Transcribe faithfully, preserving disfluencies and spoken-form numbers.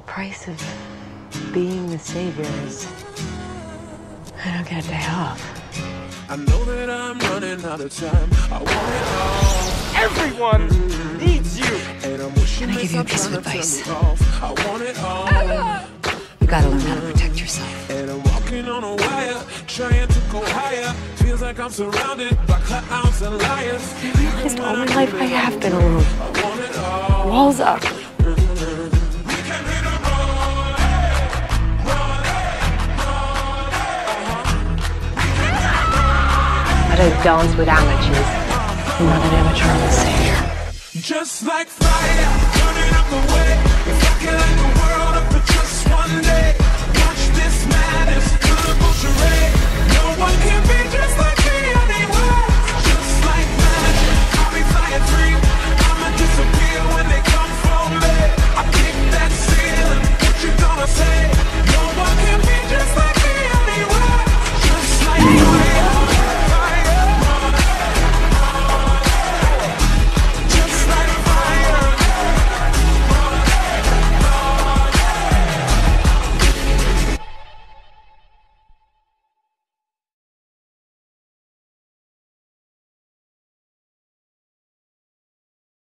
the price of being the savior is I don't get a day off. I know that I'm running out of time. I want it all. Everyone needs you. And I'm wishing Can I give you a piece of advice? I want it all. You gotta learn how to protect yourself. And I'm walking on a wire, trying to go higher. Feels like I'm surrounded by clouds and liars. I realized all my life I have been alone. I want it all. Walls up. It dawns with amateurs. Not an amateur on the savior. Just like fire.